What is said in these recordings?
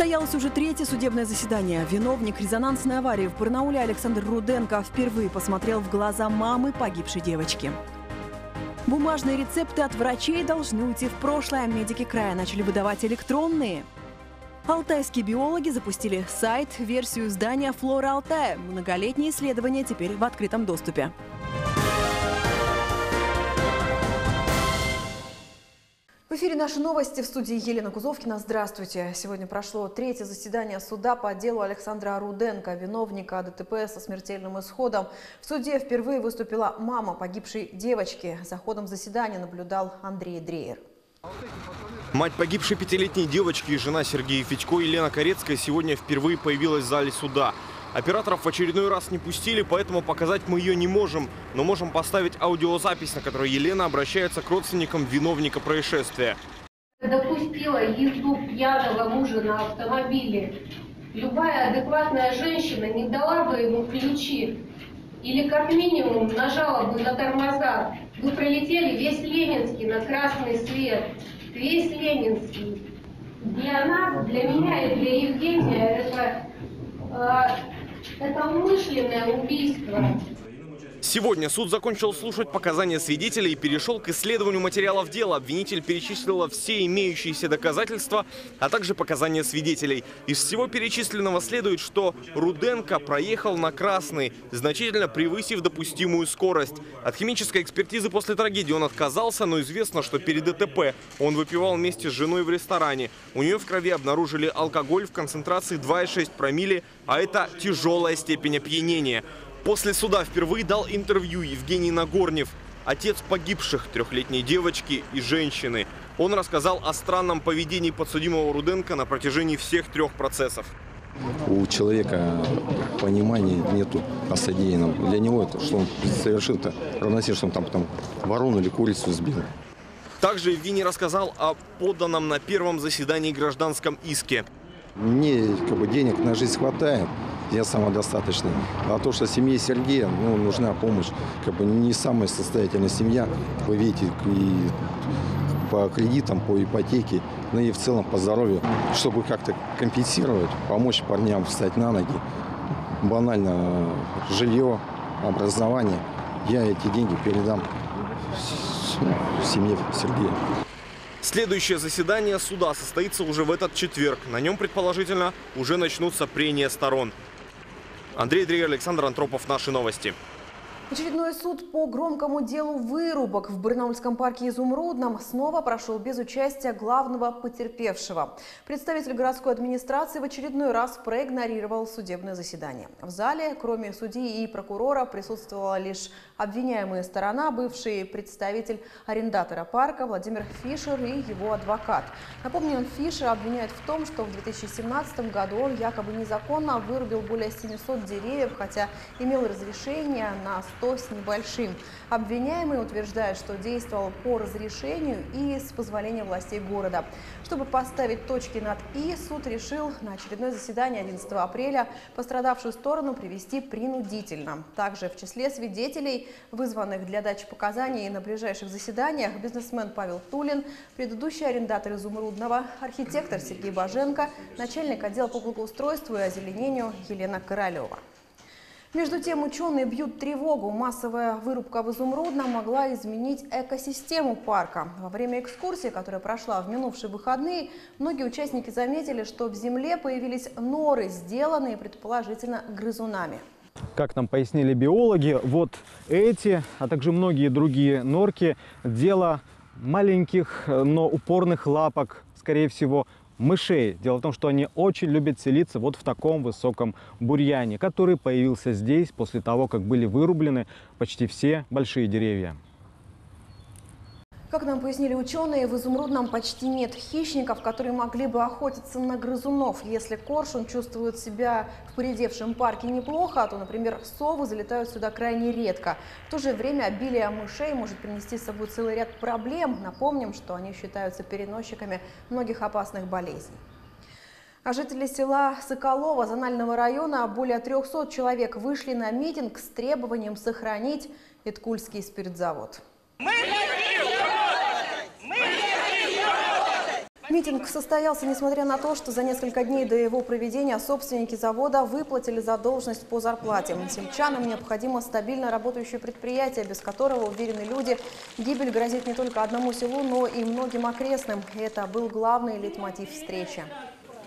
Состоялось уже третье судебное заседание. Виновник резонансной аварии в Барнауле Александр Руденко впервые посмотрел в глаза мамы погибшей девочки. Бумажные рецепты от врачей должны уйти в прошлое. Медики края начали выдавать электронные. Алтайские биологи запустили сайт, версию здания «Флора Алтая». Многолетние исследования теперь в открытом доступе. В эфире «Наши новости», в студии Елена Кузовкина. Здравствуйте. Сегодня прошло третье заседание суда по делу Александра Руденко, виновника ДТП со смертельным исходом. В суде впервые выступила мама погибшей девочки. За ходом заседания наблюдал Андрей Дрейер. Мать погибшей пятилетней девочки и жена Сергея Федько, Елена Корецкая, сегодня впервые появилась в зале суда. Операторов в очередной раз не пустили, поэтому показать мы ее не можем. Но можем поставить аудиозапись, на которой Елена обращается к родственникам виновника происшествия. Допустила езду пьяного мужа на автомобиле. Любая адекватная женщина не дала бы ему ключи. Или как минимум нажала бы на тормоза. Вы пролетели весь Ленинский на красный свет. Весь Ленинский. Для нас, для меня и для Евгения это умышленное убийство. Сегодня суд закончил слушать показания свидетелей и перешел к исследованию материалов дела. Обвинитель перечислила все имеющиеся доказательства, а также показания свидетелей. Из всего перечисленного следует, что Руденко проехал на красный, значительно превысив допустимую скорость. От химической экспертизы после трагедии он отказался, но известно, что перед ДТП он выпивал вместе с женой в ресторане. У нее в крови обнаружили алкоголь в концентрации 2,6 промилле, а это тяжелая степень опьянения. После суда впервые дал интервью Евгений Нагорнев, отец погибших трехлетней девочки и женщины. Он рассказал о странном поведении подсудимого Руденко на протяжении всех трех процессов. У человека понимания нету о содеянном. Для него это, что он совершил-то, равносильно, что он там ворону или курицу сбил. Также Евгений рассказал о поданном на первом заседании гражданском иске. Мне денег на жизнь хватает. Я самодостаточный. А то, что семье Сергея, ну, нужна помощь. Не самая состоятельная семья, вы видите, и по кредитам, по ипотеке, ну и в целом по здоровью. Чтобы как-то компенсировать, помочь парням встать на ноги, банально жилье, образование. Я эти деньги передам семье Сергея. Следующее заседание суда состоится уже в этот четверг. На нем, предположительно, уже начнутся прения сторон. Андрей Дрейер, Александр Антропов, «Наши новости». Очередной суд по громкому делу вырубок в Барнаульском парке «Изумрудном» снова прошел без участия главного потерпевшего. Представитель городской администрации в очередной раз проигнорировал судебное заседание. В зале, кроме судьи и прокурора, присутствовала лишь обвиняемая сторона, бывший представитель арендатора парка Владимир Фишер и его адвокат. Напомним, Фишер обвиняют в том, что в 2017 году он якобы незаконно вырубил более 700 деревьев, хотя имел разрешение на 100 с небольшим. Обвиняемый утверждает, что действовал по разрешению и с позволения властей города. Чтобы поставить точки над «и», суд решил на очередное заседание 11 апреля пострадавшую сторону привести принудительно. Также в числе свидетелей, вызванных для дачи показаний на ближайших заседаниях, бизнесмен Павел Тулин, предыдущий арендатор «Изумрудного», архитектор Сергей Баженко, начальник отдела по благоустройству и озеленению Елена Королева. Между тем, ученые бьют тревогу. Массовая вырубка в Изумрудном могла изменить экосистему парка. Во время экскурсии, которая прошла в минувшие выходные, многие участники заметили, что в земле появились норы, сделанные, предположительно, грызунами. Как нам пояснили биологи, вот эти, а также многие другие норки – дело маленьких, но упорных лапок, скорее всего, мышей. Дело в том, что они очень любят селиться вот в таком высоком бурьяне, который появился здесь после того, как были вырублены почти все большие деревья. Как нам пояснили ученые, в Изумрудном почти нет хищников, которые могли бы охотиться на грызунов. Если коршун чувствует себя в поредевшем парке неплохо, то, например, совы залетают сюда крайне редко. В то же время обилие мышей может принести с собой целый ряд проблем. Напомним, что они считаются переносчиками многих опасных болезней. А жители села Соколова Зонального района, более 300 человек, вышли на митинг с требованием сохранить Иткульский спиртзавод. Мы Митинг состоялся, несмотря на то, что за несколько дней до его проведения собственники завода выплатили задолженность по зарплате. Сельчанам необходимо стабильно работающее предприятие, без которого, уверены люди, гибель грозит не только одному селу, но и многим окрестным. Это был главный лейтмотив встречи.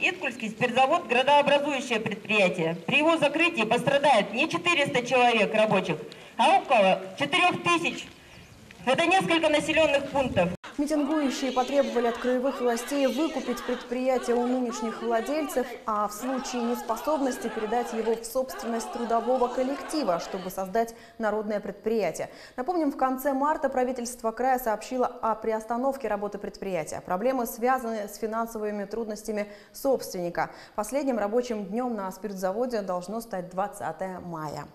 Иткульский спиртзавод – градообразующее предприятие. При его закрытии пострадает не 400 человек рабочих, а около 4000. Это несколько населенных пунктов. Митингующие потребовали от краевых властей выкупить предприятие у нынешних владельцев, а в случае неспособности передать его в собственность трудового коллектива, чтобы создать народное предприятие. Напомним, в конце марта правительство края сообщило о приостановке работы предприятия. Проблемы связаны с финансовыми трудностями собственника. Последним рабочим днем на спиртзаводе должно стать 20 мая.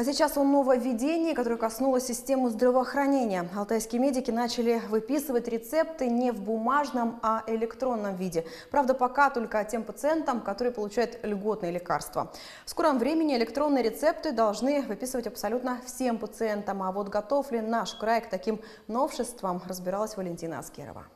А сейчас о нововведении, которое коснулось системы здравоохранения. Алтайские медики начали выписывать рецепты не в бумажном, а электронном виде. Правда, пока только тем пациентам, которые получают льготные лекарства. В скором времени электронные рецепты должны выписывать абсолютно всем пациентам. А вот готов ли наш край к таким новшествам, разбиралась Валентина Аскерова.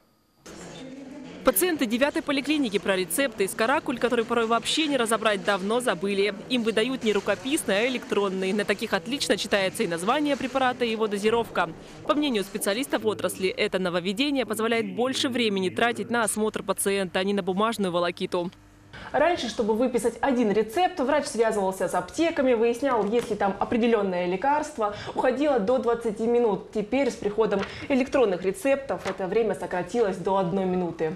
Пациенты 9-й поликлиники про рецепты из каракуль, которые порой вообще не разобрать, давно забыли. Им выдают не рукописные, а электронные. На таких отлично читается и название препарата, и его дозировка. По мнению специалистов отрасли, это нововведение позволяет больше времени тратить на осмотр пациента, а не на бумажную волокиту. Раньше, чтобы выписать один рецепт, врач связывался с аптеками, выяснял, есть ли там определенное лекарство. Уходило до 20 минут. Теперь с приходом электронных рецептов это время сократилось до 1 минуты.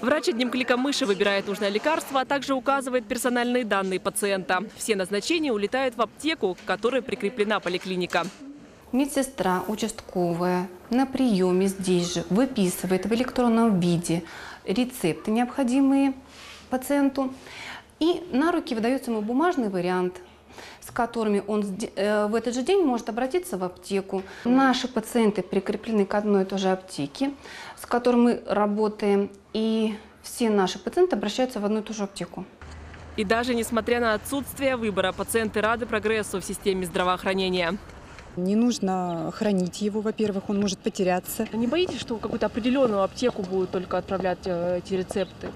Врач одним кликом мыши выбирает нужное лекарство, а также указывает персональные данные пациента. Все назначения улетают в аптеку, к которой прикреплена поликлиника. Медсестра участковая на приеме здесь же выписывает в электронном виде рецепты, необходимые пациенту, и на руки выдается ему бумажный вариант, с которыми он в этот же день может обратиться в аптеку. Наши пациенты прикреплены к одной и той же аптеке, с которой мы работаем, и все наши пациенты обращаются в одну и ту же аптеку. И даже несмотря на отсутствие выбора, пациенты рады прогрессу в системе здравоохранения. Не нужно хранить его, во-первых, он может потеряться. Не боитесь, что в какую-то определенную аптеку будут только отправлять эти рецепты?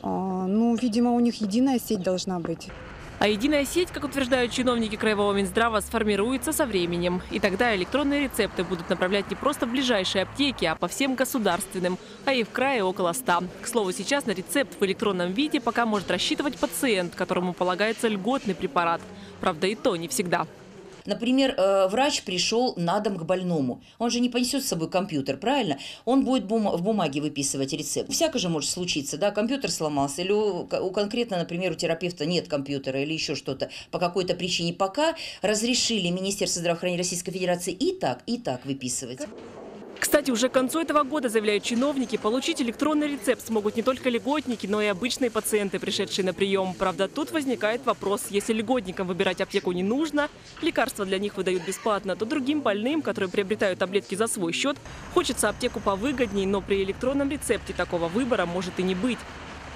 Ну, видимо, у них единая сеть должна быть. А единая сеть, как утверждают чиновники краевого Минздрава, сформируется со временем. И тогда электронные рецепты будут направлять не просто в ближайшие аптеки, а по всем государственным, а и в крае около 100. К слову, сейчас на рецепт в электронном виде пока может рассчитывать пациент, которому полагается льготный препарат. Правда, и то не всегда. Например, врач пришел на дом к больному. Он же не понесет с собой компьютер, правильно? Он будет в бумаге выписывать рецепт. Всяко же может случиться, да, компьютер сломался, или у конкретно, например, у терапевта нет компьютера или еще что-то. По какой-то причине пока разрешили Министерство здравоохранения Российской Федерации и так выписывать. Кстати, уже к концу этого года, заявляют чиновники, получить электронный рецепт смогут не только льготники, но и обычные пациенты, пришедшие на прием. Правда, тут возникает вопрос: если льготникам выбирать аптеку не нужно, лекарства для них выдают бесплатно, то другим больным, которые приобретают таблетки за свой счет, хочется аптеку повыгодней, но при электронном рецепте такого выбора может и не быть.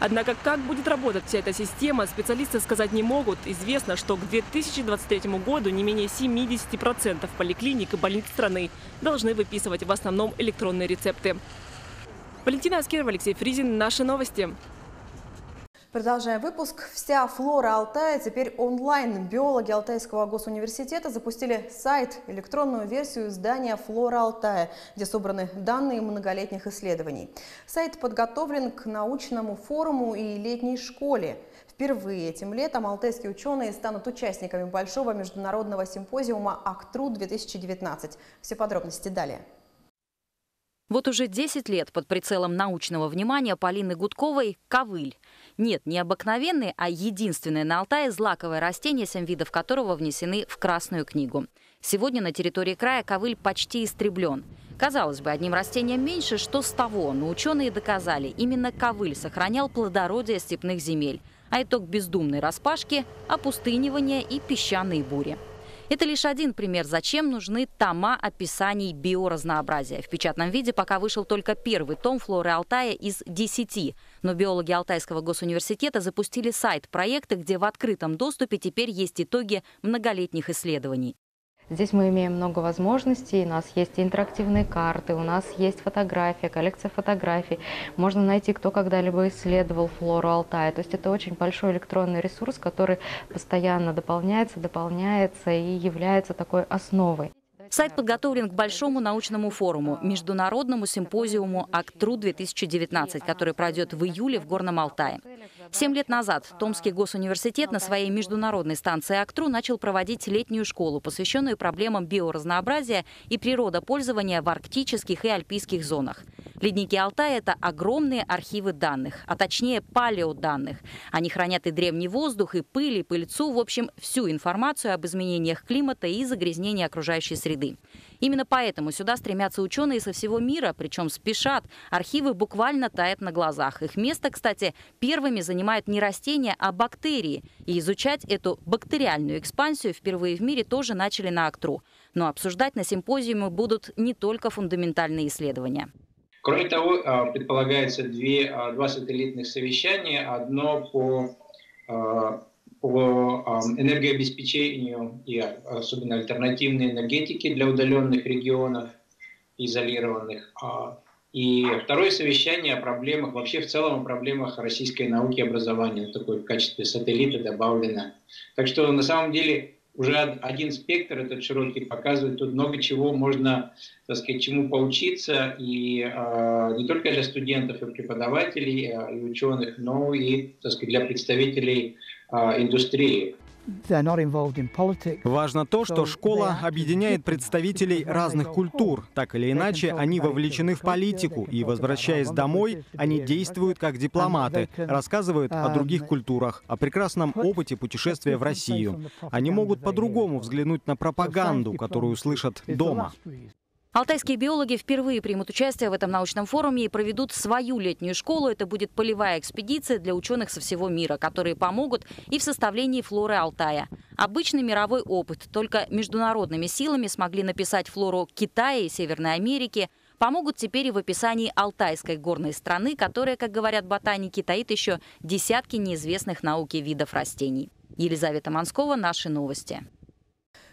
Однако, как будет работать вся эта система, специалисты сказать не могут. Известно, что к 2023 году не менее 70% поликлиник и больниц страны должны выписывать в основном электронные рецепты. Валентина Аскерова, Алексей Фризин, Наши новости. Продолжая выпуск, вся флора Алтая теперь онлайн. Биологи Алтайского госуниверситета запустили сайт, электронную версию издания «Флора Алтая», где собраны данные многолетних исследований. Сайт подготовлен к научному форуму и летней школе. Впервые этим летом алтайские ученые станут участниками большого международного симпозиума «Актру-2019». Все подробности далее. Вот уже 10 лет под прицелом научного внимания Полины Гудковой ковыль. Нет, не обыкновенный, а единственное на Алтае злаковое растение, 7 видов которого внесены в Красную книгу. Сегодня на территории края ковыль почти истреблен. Казалось бы, одним растением меньше, что с того? Но ученые доказали, именно ковыль сохранял плодородие степных земель. А итог бездумной распашки – опустынивание и песчаные бури. Это лишь один пример, зачем нужны тома описаний биоразнообразия. В печатном виде пока вышел только первый том «Флоры Алтая» из 10. Но биологи Алтайского госуниверситета запустили сайт проекта, где в открытом доступе теперь есть итоги многолетних исследований. Здесь мы имеем много возможностей, у нас есть интерактивные карты, у нас есть фотография, коллекция фотографий. Можно найти, кто когда-либо исследовал флору Алтая. То есть это очень большой электронный ресурс, который постоянно дополняется и является такой основой. Сайт подготовлен к большому научному форуму, международному симпозиуму «Актру-2019», который пройдет в июле в Горном Алтае. 7 лет назад Томский госуниверситет на своей международной станции «Актру» начал проводить летнюю школу, посвященную проблемам биоразнообразия и природопользования в арктических и альпийских зонах. Ледники Алтая – это огромные архивы данных, а точнее палеоданных. Они хранят и древний воздух, и пыль, и пыльцу, в общем, всю информацию об изменениях климата и загрязнении окружающей среды. Именно поэтому сюда стремятся ученые со всего мира, причем спешат. Архивы буквально тают на глазах. Их место, кстати, первыми занимают не растения, а бактерии. И изучать эту бактериальную экспансию впервые в мире тоже начали на Актру. Но обсуждать на симпозиуме будут не только фундаментальные исследования. Кроме того, предполагается два сателлитных совещания. Одно по энергообеспечению и особенно альтернативной энергетике для удаленных регионов, изолированных. И второе совещание о проблемах, вообще в целом о проблемах российской науки и образования, такое в качестве сателлита добавлено. Так что на самом деле уже один спектр этот широкий показывает, тут много чего можно, так сказать, чему поучиться, и не только для студентов и преподавателей, и ученых, но и, так сказать, для представителей индустрии. Важно то, что школа объединяет представителей разных культур. Так или иначе, они вовлечены в политику, и, возвращаясь домой, они действуют как дипломаты, рассказывают о других культурах, о прекрасном опыте путешествия в Россию. Они могут по-другому взглянуть на пропаганду, которую слышат дома. Алтайские биологи впервые примут участие в этом научном форуме и проведут свою летнюю школу. Это будет полевая экспедиция для ученых со всего мира, которые помогут и в составлении флоры Алтая. Обычный мировой опыт. Только международными силами смогли написать флору Китая и Северной Америки. Помогут теперь и в описании алтайской горной страны, которая, как говорят ботаники, таит еще десятки неизвестных науке видов растений. Елизавета Монскова, «Наши новости».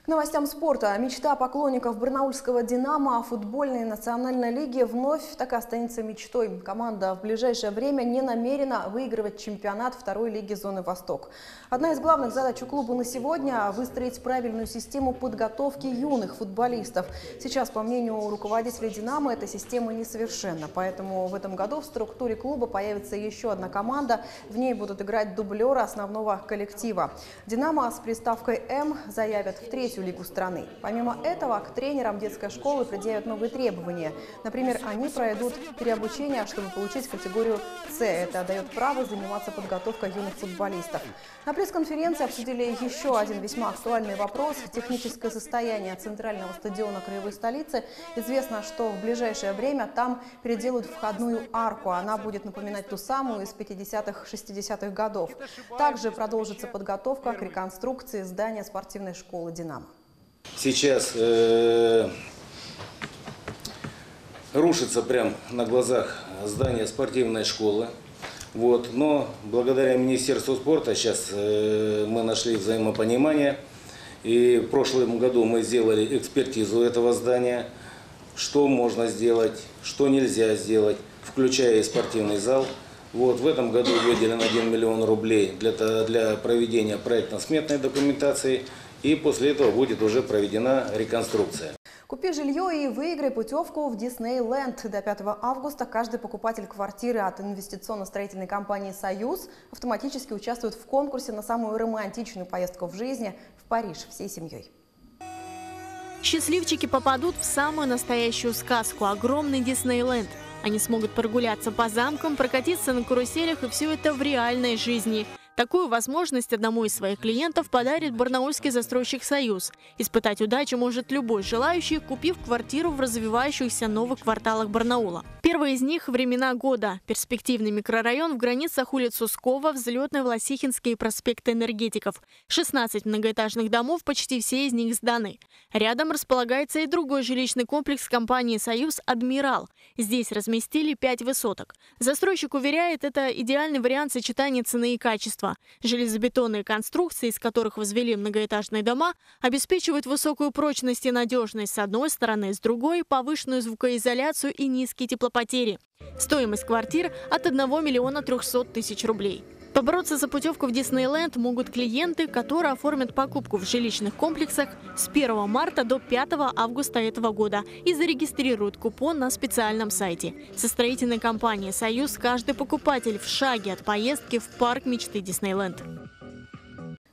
К новостям спорта. Мечта поклонников барнаульского «Динамо» о футбольной национальной лиге вновь так и останется мечтой. Команда в ближайшее время не намерена выигрывать чемпионат второй лиги зоны «Восток». Одна из главных задач у клуба на сегодня – выстроить правильную систему подготовки юных футболистов. Сейчас, по мнению руководителя «Динамо», эта система несовершенна. Поэтому в этом году в структуре клуба появится еще одна команда. В ней будут играть дублеры основного коллектива. «Динамо» с приставкой «М» заявят в третью лигу страны. Помимо этого, к тренерам детской школы предъявят новые требования. Например, они пройдут переобучение, чтобы получить категорию «С». Это дает право заниматься подготовкой юных футболистов. На пресс-конференции обсудили еще один весьма актуальный вопрос – техническое состояние центрального стадиона краевой столицы. Известно, что в ближайшее время там переделают входную арку. Она будет напоминать ту самую из 50-х-60-х годов. Также продолжится подготовка к реконструкции здания спортивной школы «Динамо». Сейчас рушится прямо на глазах здание спортивной школы. Вот. Но благодаря Министерству спорта сейчас мы нашли взаимопонимание. И в прошлом году мы сделали экспертизу этого здания. Что можно сделать, что нельзя сделать, включая и спортивный зал. Вот. В этом году выделен 1 миллион рублей для проведения проектно-сметной документации. И после этого будет уже проведена реконструкция. Купи жилье и выиграй путевку в Диснейленд. До 5 августа каждый покупатель квартиры от инвестиционно-строительной компании «Союз» автоматически участвует в конкурсе на самую романтичную поездку в жизни в Париж всей семьей. Счастливчики попадут в самую настоящую сказку – огромный Диснейленд. Они смогут прогуляться по замкам, прокатиться на каруселях и все это в реальной жизни. Такую возможность одному из своих клиентов подарит барнаульский застройщик «Союз». Испытать удачу может любой желающий, купив квартиру в развивающихся новых кварталах Барнаула. Первый из них – «Времена года». Перспективный микрорайон в границах улиц Ускова, Взлетной, Власихинский и проспекта Энергетиков. 16 многоэтажных домов, почти все из них сданы. Рядом располагается и другой жилищный комплекс компании «Союз» «Адмирал». Здесь разместили 5 высоток. Застройщик уверяет, это идеальный вариант сочетания цены и качества. строительства. Железобетонные конструкции, из которых возвели многоэтажные дома, обеспечивают высокую прочность и надежность с одной стороны, с другой – повышенную звукоизоляцию и низкие теплопотери. Стоимость квартир от 1 миллиона 300 тысяч рублей. Побороться за путевку в Диснейленд могут клиенты, которые оформят покупку в жилищных комплексах с 1 марта до 5 августа этого года и зарегистрируют купон на специальном сайте. Со строительной компанией «Союз» каждый покупатель в шаге от поездки в парк мечты Диснейленд.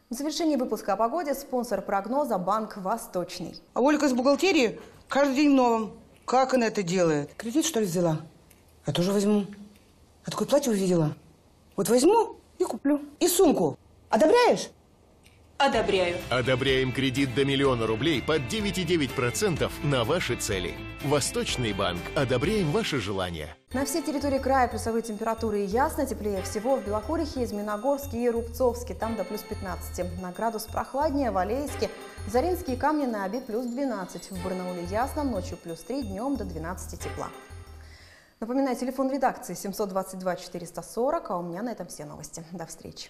В завершении выпуска о погоде спонсор прогноза «Банк Восточный». А Ольга из бухгалтерии каждый день в новом. Как она это делает? Кредит, что ли, взяла? Я тоже возьму. А такое платье увидела. Вот возьму и куплю. И сумку. Одобряешь? Одобряю. Одобряем кредит до 1 000 000 рублей под 9,9% на ваши цели. Восточный банк. Одобряем ваши желания. На всей территории края плюсовые температуры и ясно. Теплее всего в Белокурихе, Змеиногорске и Рубцовске. Там до +15. На градус прохладнее в Алейске. Заринские камни на Оби +12. В Барнауле ясно. Ночью +3. Днем до 12 тепла. Напоминаю, телефон редакции 722-440, а у меня на этом все новости. До встречи.